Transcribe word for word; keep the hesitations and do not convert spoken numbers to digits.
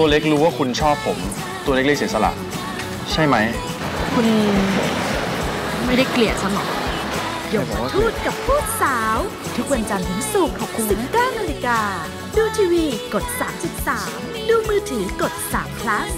ตัวเล็กรู้ว่าคุณชอบผมตัวเล็กเลยเสียสละใช่ไหมคุณไม่ได้เกลียดฉันหรอกหยกทูตกับผู้สาวทุกวันจันทร์ถึงศุกร์ สิบเก้านาฬิกาดูทีวีกด สามจุดสาม ดูมือถือกด สาม พลัส